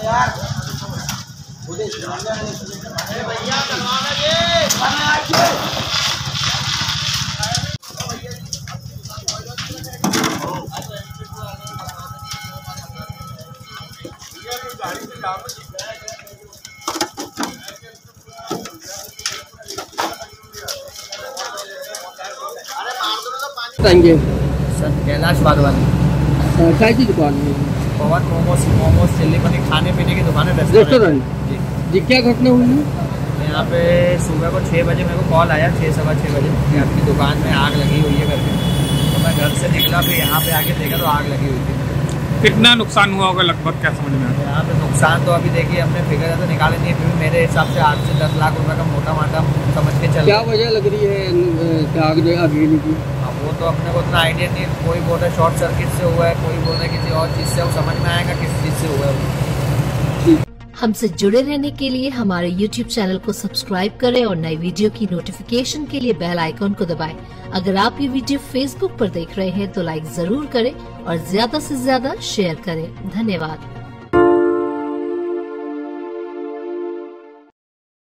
Sir Kailash बागवानी काय की दुकान है? पवन मोमोस मोमोस चिल्ली पनीर खाने पीने की दुकान है, रेस्टोरेंट जी। क्या घटना हुई? यहाँ पे सुबह को 6 बजे मेरे को कॉल आया, 6, सवा 6 बजे कि आपकी दुकान में आग लगी हुई है करके। तो मैं घर से निकला, फिर यहाँ पे आके देखा तो आग लगी हुई थी। कितना नुकसान हुआ होगा लगभग, क्या समझ में आया? यहाँ पे नुकसान तो अभी देखिए हमने फिगर तो निकाले नहीं, फिर मेरे हिसाब से 8 से 10 लाख रुपये का मोटा माटा समझ के चल। क्या वजह लग रही है आग लगने की? वो तो अपने को उतना आइडिया नहीं, कोई बोल रहा है शॉर्ट सर्किट से हुआ है, कोई बोल रहा है किसी और चीज़ से, वो समझ में आएगा किस चीज़ से हुआ है। हमसे जुड़े रहने के लिए हमारे YouTube चैनल को सब्सक्राइब करें और नई वीडियो की नोटिफिकेशन के लिए बेल आइकॉन को दबाएं। अगर आप ये वीडियो Facebook पर देख रहे हैं तो लाइक जरूर करें और ज्यादा से ज्यादा शेयर करें। धन्यवाद।